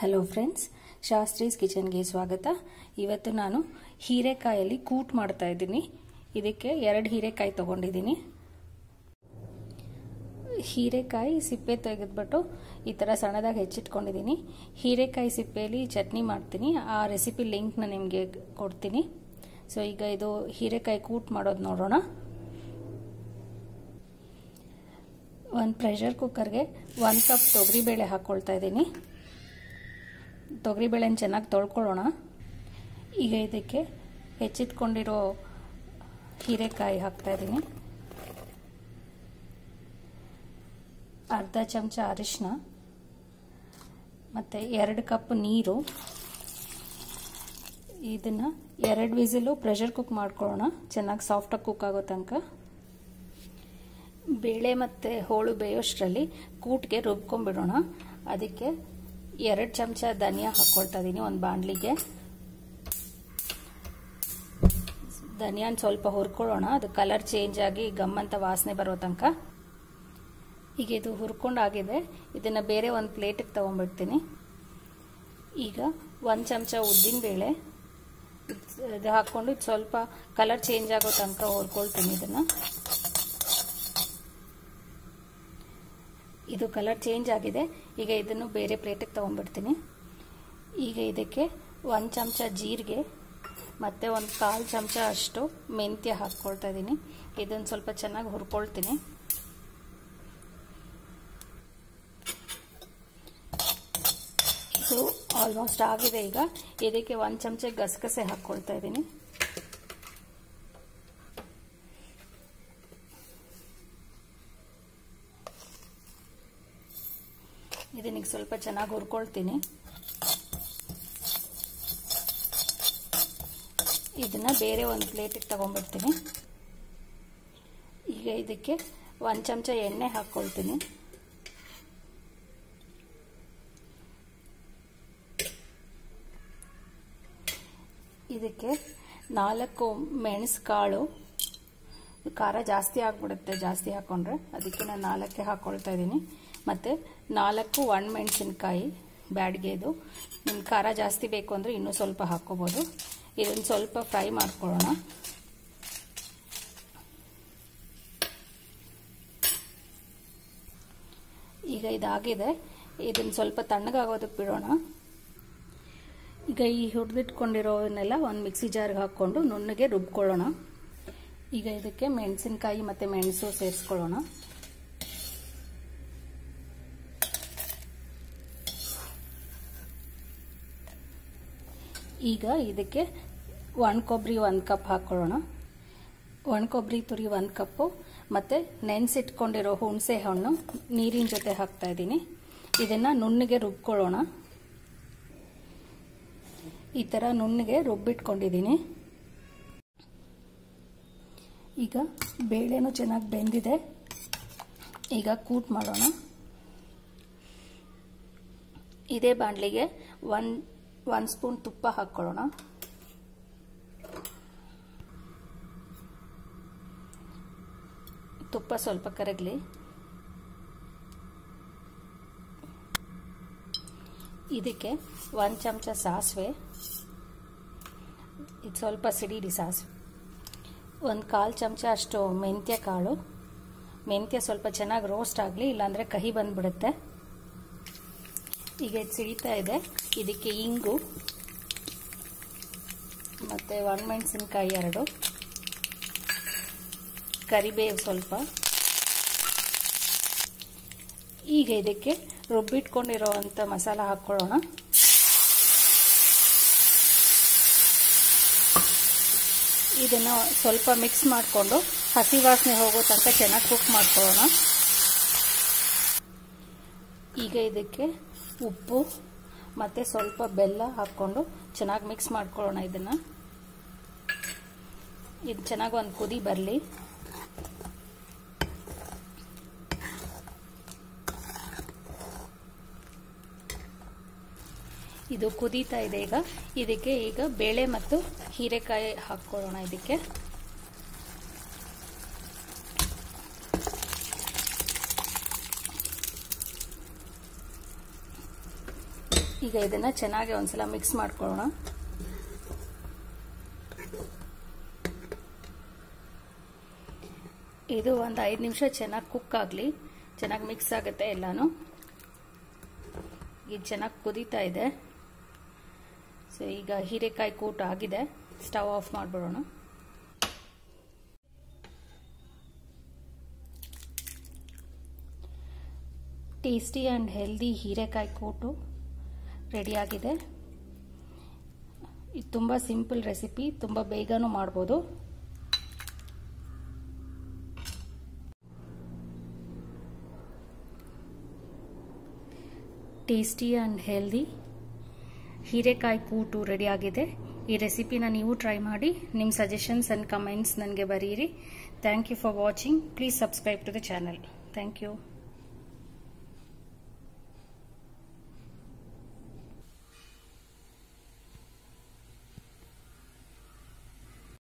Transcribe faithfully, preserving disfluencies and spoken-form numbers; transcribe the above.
Hello friends, Shastri kitchen गे स्वागत। इवत्तु नानु ಹೀರೆಕಾಯಲ್ಲಿ ಕೂಟ್ ಮಾಡ್ತಾ ಇದ್ದೀನಿ। ಇದಕ್ಕೆ ಎರಡು ಹೀರೆಕಾಯಿ ತಗೊಂಡಿದ್ದೀನಿ। ಹೀರೆಕಾಯಿ ಸಿಪ್ಪೆ ತೆಗೆದುಬಿಟ್ಟು ಈ ತರ ಸಣ್ಣದಾಗಿ ಹೆಚ್ಚಿಟ್ಕೊಂಡಿದ್ದೀನಿ। ಹೀರೆಕಾಯಿ ಸಿಪ್ಪೆಯಲ್ಲಿ ಚಟ್ನಿ ಮಾಡ್ತೀನಿ। ಆ ರೆಸಿಪಿ ಲಿಂಕ್ ನಾನು ನಿಮಗೆ ಕೊಡ್ತೀನಿ। ಸೋ ಈಗ ಇದು ಹೀರೆಕಾಯಿ ಕೂಟ್ ಮಾಡೋದು ನೋಡೋಣ। ಒಂದು ಪ್ರೆಷರ್ ಕುಕ್ಕರ್ ಗೆ ಒಂದು ಕಪ್ ತೊಗರಿ ಬೇಳೆ ಹಾಕೊಳ್ಳತಾ ಇದ್ದೀನಿ। ತೊಗರಿ ಬೇಳೆನ ಚೆನ್ನಾಗಿ ತೊಳ್ಕೊಳ್ಳೋಣ। ಈಗ ಇದಕ್ಕೆ ಹೆಚ್ಚಿಟ್ಕೊಂಡಿರೋ ಹೀರೆಕಾಯಿ ಹಾಕ್ತಾ ಇದ್ದೀನಿ। ಅರ್ಧ ಚಮಚ ಅರಿಶಿನ ಮತ್ತೆ ಎರಡು ಕಪ್ ನೀರು। ಇದನ್ನ ಎರಡು ವಿಸಿಲ್ ಪ್ರೆಷರ್ ಕುಕ್ ಮಾಡ್ಕೊಳ್ಳೋಣ। ಚೆನ್ನಾಗಿ ಸಾಫ್ಟ್ ಆಗಿ ಕುಕ್ ಆಗೋ ತನಕ। ಬೇಳೆ ಮತ್ತೆ ಹೋಳು ಬೇಯೋಷ್ಟರಲ್ಲಿ ಕೂಟ್ಗೆ ರುಬ್ಕೊಂಡು ಬಿಡೋಣ। ಅದಕ್ಕೆ ಎರಡು ಚಮಚ ಧನಿಯಾ ಹಾಕೊಳ್ತಾ ಇದೀನಿ ಒಂದು ಬಾಣಲಿಗೆ। ಧನಿಯಾನ ಸ್ವಲ್ಪ ಹುರ್ಕೊಳ್ಳೋಣ। ಅದು ಕಲರ್ ಚೇಂಜ್ ಆಗಿ ಗಮ್ಮಂತ ವಾಸನೆ ಬರೋ ತನಕ। ಈಗ ಇದು ಹುರ್ಕೊಂಡಾಗಿದೆ। ಇದನ್ನ ಬೇರೆ ಒಂದು ಪ್ಲೇಟಿಗೆ ತಗೊಂಡ್ಬಿಡ್ತೀನಿ। ಈಗ ಒಂದು ಚಮಚ ಉದ್ದಿನ ಬೇಳೆ ಇದು ಹಾಕೊಂಡು ಸ್ವಲ್ಪ ಕಲರ್ ಚೇಂಜ್ ಆಗೋ ತನಕ ಹುರ್ಕೊಳ್ತೀನಿ ಇದನ್ನ। ಇದು ಕಲರ್ ಚೇಂಜ್ ಆಗಿದೆ। ಈಗ ಇದನ್ನು ಬೇರೆ ಪ್ಲೇಟಿಗೆ ತಗೊಂಡ್ಬಿಡ್ತೀನಿ। ಈಗ ಇದಕ್ಕೆ ಒಂದು ಚಮಚ ಜೀರಿಗೆ ಮತ್ತು ಒಂದು ಕಾಲು ಚಮಚ ಅಷ್ಟು ಮೆಂತ್ಯ ಹಾಕ್ಕೊಳ್ತಾ ಇದ್ದೀನಿ। ಇದನ್ನು ಸ್ವಲ್ಪ ಚೆನ್ನಾಗಿ ಹುರ್ಕೊಳ್ತೀನಿ। ಇದು ಆಲ್ಮೋಸ್ಟ್ ಆಗಿದೆ। ಈಗ ಇದಕ್ಕೆ ಒಂದು ಚಮಚ ಗಸಗಸೆ ಹಾಕ್ಕೊಳ್ತಾ ಇದ್ದೀನಿ। ಇದನ್ನ ಸ್ವಲ್ಪ ಚೆನ್ನಾಗಿ ಹುರ್ಕೊಳ್ತೀನಿ। ಇದನ್ನ ಬೇರೆ ಒಂದು ಪ್ಲೇಟಿಗೆ ತಗೊಂಡ್ಬಿಡ್ತೀನಿ। ಈಗ ಇದಕ್ಕೆ ಒಂದು ಚಮಚ ಎಣ್ಣೆ ಹಾಕ್ಕೊಳ್ತೀನಿ। ಇದಕ್ಕೆ ನಾಲ್ಕು ಮೆಣಸು ಕಾಳು, ಖಾರ ಜಾಸ್ತಿ ಆಗ್ಬಿಡುತ್ತೆ ಜಾಸ್ತಿ ಹಾಕೊಂಡ್ರೆ, ಅದಕ್ಕೆ ನಾನು ನಾಲ್ಕೆ ಹಾಕೊಳ್ತಾ ಇದ್ದೀನಿ। ಮತ್ತು ನಾಲ್ಕು ಒಣ ಮೆಣಸಿನಕಾಯಿ ಬ್ಯಾಡ್ಗೆದು, ನಿಮ್ಮ ಖಾರ ಜಾಸ್ತಿ ಬೇಕು ಅಂದರೆ ಇನ್ನೂ ಸ್ವಲ್ಪ ಹಾಕ್ಕೋಬೋದು। ಇದನ್ನು ಸ್ವಲ್ಪ ಫ್ರೈ ಮಾಡ್ಕೊಳ್ಳೋಣ। ಈಗ ಇದಾಗಿದೆ। ಇದನ್ನು ಸ್ವಲ್ಪ ತಣ್ಣಗಾಗೋದಕ್ಕೆ ಬಿಡೋಣ। ಈಗ ಈ ಹುರಿದಿಟ್ಕೊಂಡಿರೋದನ್ನೆಲ್ಲ ಒಂದು ಮಿಕ್ಸಿ ಜಾರ್ಗೆ ಹಾಕ್ಕೊಂಡು ನುಣ್ಣಗೆ ರುಬ್ಕೊಳ್ಳೋಣ। ಈಗ ಇದಕ್ಕೆ ಮೆಣಸಿನಕಾಯಿ ಮತ್ತು ಮೆಣಸು ಸೇರಿಸ್ಕೊಳ್ಳೋಣ। ಈಗ ಇದಕ್ಕೆ ಒಣ ಕೊಬ್ಬರಿ ಒಂದು ಕಪ್ ಹಾಕ್ಕೊಳ್ಳೋಣ। ಒಣ ಕೊಬ್ಬರಿ ತುರಿ ಒಂದು ಕಪ್ಪು ಮತ್ತು ನೆನೆಸಿಟ್ಕೊಂಡಿರೋ ಹುಣಸೆ ಹಣ್ಣು ನೀರಿನ ಜೊತೆ ಹಾಕ್ತಾ ಇದ್ದೀನಿ। ಇದನ್ನು ನುಣ್ಣಗೆ ರುಬ್ಕೊಳ್ಳೋಣ। ಈ ಥರ ನುಣ್ಣಗೆ ರುಬ್ಬಿಟ್ಕೊಂಡಿದ್ದೀನಿ। ಈಗ ಬೇಳೆನೂ ಚೆನ್ನಾಗಿ ಬೆಂದಿದೆ। ಈಗ ಕೂಟ್ ಮಾಡೋಣ। ಇದೇ ಬಾಣಲಿಗೆ ಒನ್ ಒಂದು ಸ್ಪೂನ್ ತುಪ್ಪ ಹಾಕ್ಕೊಳ್ಳೋಣ। ತುಪ್ಪ ಸ್ವಲ್ಪ ಕರಗಲಿ। ಇದಕ್ಕೆ ಒಂದು ಚಮಚ ಸಾಸಿವೆ, ಇದು ಸ್ವಲ್ಪ ಸಿಡಿಡಿ ಸಾಸಿವೆ, ಒಂದು ಕಾಲು ಚಮಚ ಅಷ್ಟು ಮೆಂತ್ಯ ಕಾಳು. ಮೆಂತ್ಯ ಸ್ವಲ್ಪ ಚೆನ್ನಾಗಿ ರೋಸ್ಟ್ ಆಗಲಿ, ಇಲ್ಲಾಂದರೆ ಕಹಿ ಬಂದ್ಬಿಡುತ್ತೆ। ಈಗ ಇದು ಸಿಡಿತಾ ಇದೆ। ಇದಕ್ಕೆ ಇಂಗು ಮತ್ತು ಒಣಮೆಣಸಿನಕಾಯಿ ಎರಡು, ಕರಿಬೇವು ಸ್ವಲ್ಪ. ಈಗ ಇದಕ್ಕೆ ರುಬ್ಬಿಟ್ಕೊಂಡಿರೋವಂಥ ಮಸಾಲ ಹಾಕ್ಕೊಳ್ಳೋಣ. ಇದನ್ನು ಸ್ವಲ್ಪ ಮಿಕ್ಸ್ ಮಾಡಿಕೊಂಡು ಹಸಿ ವಾಸನೆ ಹೋಗೋ ತನಕ ಚೆನ್ನಾಗಿ ಕುಕ್ ಮಾಡ್ಕೊಳ್ಳೋಣ. ಈಗ ಇದಕ್ಕೆ ಉಪ್ಪು ಮತ್ತು ಸ್ವಲ್ಪ ಬೆಲ್ಲ ಹಾಕ್ಕೊಂಡು ಚೆನ್ನಾಗಿ ಮಿಕ್ಸ್ ಮಾಡ್ಕೊಳ್ಳೋಣ ಇದನ್ನು. ಇದು ಚೆನ್ನಾಗಿ ಒಂದು ಕುದಿ ಬರಲಿ. ಇದು ಕುದೀತಾ ಇದೆ ಈಗ. ಇದಕ್ಕೆ ಈಗ ಬೇಳೆ ಮತ್ತು ಹೀರೆಕಾಯಿ ಹಾಕ್ಕೊಳ್ಳೋಣ. ಇದಕ್ಕೆ ಈಗ ಇದನ್ನ ಚೆನ್ನಾಗಿ ಒಂದಸಲ ಮಿಕ್ಸ್ ಮಾಡ್ಕೊಳ್ಳೋಣ. ಇದು ಒಂದು ಐದು ನಿಮಿಷ ಚೆನ್ನಾಗಿ ಕುಕ್ ಆಗಲಿ, ಚೆನ್ನಾಗಿ ಮಿಕ್ಸ್ ಆಗುತ್ತೆ ಎಲ್ಲಾನು. ಇದು ಚೆನ್ನಾಗಿ ಕುದೀತಾ ಇದೆ. ಸೊ ಈಗ ಹೀರೆಕಾಯಿ ಕೂಟ ಆಗಿದೆ, ಸ್ಟವ್ ಆಫ್ ಮಾಡ್ಬಿಡೋಣ. ಟೇಸ್ಟಿ ಆ್ಯಂಡ್ ಹೆಲ್ದಿ ಹೀರೆಕಾಯಿ ಕೂಟು ರೆಡಿಯಾಗಿದೆ. ಇದು ತುಂಬ ಸಿಂಪಲ್ ರೆಸಿಪಿ, ತುಂಬ ಬೇಗನೂ ಮಾಡ್ಬೋದು. ಟೇಸ್ಟಿ ಆ್ಯಂಡ್ ಹೆಲ್ದಿ ಹೀರೆಕಾಯಿ ಕೂಟು ರೆಡಿಯಾಗಿದೆ. ಈ ರೆಸಿಪಿನ ನೀವು ಟ್ರೈ ಮಾಡಿ, ನಿಮ್ಮ ಸಜೆಷನ್ಸ್ ಆ್ಯಂಡ್ ಕಮೆಂಟ್ಸ್ ನನಗೆ ಬರೀರಿ. Thank you for watching. Please subscribe to the channel. Thank you.